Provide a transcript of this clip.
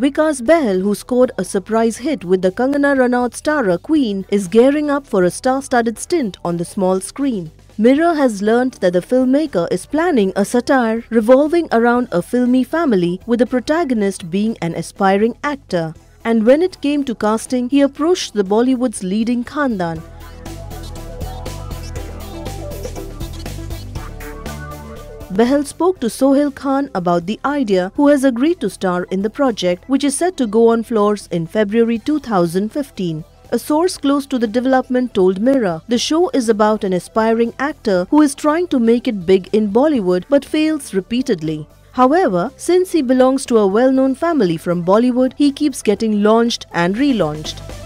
Vikas Bahl, who scored a surprise hit with the Kangana Ranaut starer Queen, is gearing up for a star-studded stint on the small screen. Mirror has learnt that the filmmaker is planning a satire revolving around a filmy family, with the protagonist being an aspiring actor. And when it came to casting, he approached the Bollywood's leading khandan. Bahl spoke to Sohail Khan about the idea, who has agreed to star in the project, which is set to go on floors in February 2015. A source close to the development told Mirror, the show is about an aspiring actor who is trying to make it big in Bollywood but fails repeatedly. However, since he belongs to a well-known family from Bollywood, he keeps getting launched and relaunched.